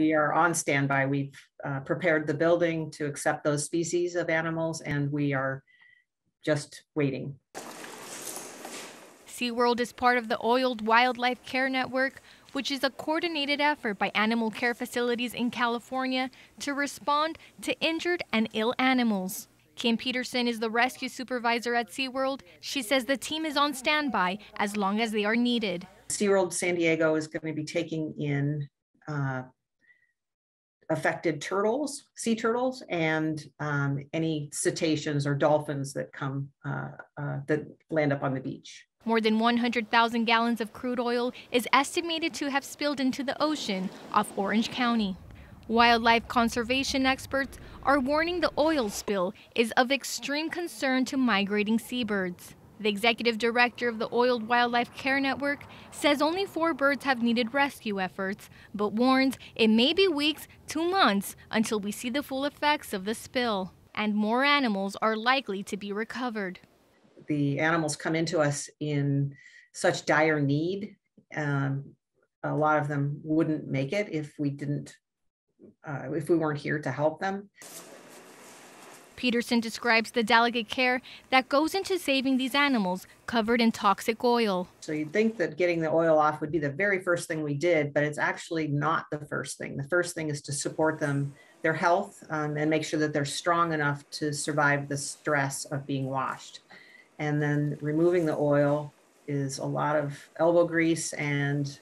we are on standby. We've prepared the building to accept those species of animals, and we are just waiting. SeaWorld is part of the Oiled Wildlife Care Network, which is a coordinated effort by animal care facilities in California to respond to injured and ill animals. Kim Peterson is the rescue supervisor at SeaWorld. She says the team is on standby as long as they are needed. SeaWorld San Diego is going to be taking in affected turtles, sea turtles, and any cetaceans or dolphins that come that land up on the beach. More than 100,000 gallons of crude oil is estimated to have spilled into the ocean off Orange County. Wildlife conservation experts are warning the oil spill is of extreme concern to migrating seabirds. The executive director of the Oiled Wildlife Care Network says only 4 birds have needed rescue efforts, but warns it may be weeks to months until we see the full effects of the spill, and more animals are likely to be recovered. The animals come into us in such dire need. A lot of them wouldn't make it if we weren't here to help them. Peterson describes the delicate care that goes into saving these animals covered in toxic oil. So you'd think that getting the oil off would be the very first thing we did, but it's actually not the first thing. The first thing is to support them, their health, and make sure that they're strong enough to survive the stress of being washed. And then removing the oil is a lot of elbow grease and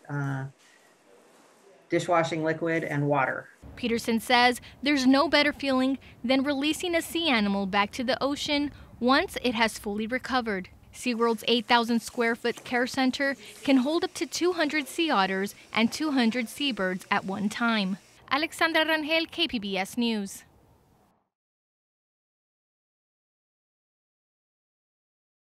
dishwashing liquid and water. Peterson says there's no better feeling than releasing a sea animal back to the ocean once it has fully recovered. SeaWorld's 8,000 square foot care center can hold up to 200 sea otters and 200 seabirds at one time. Alexandra Rangel, KPBS News.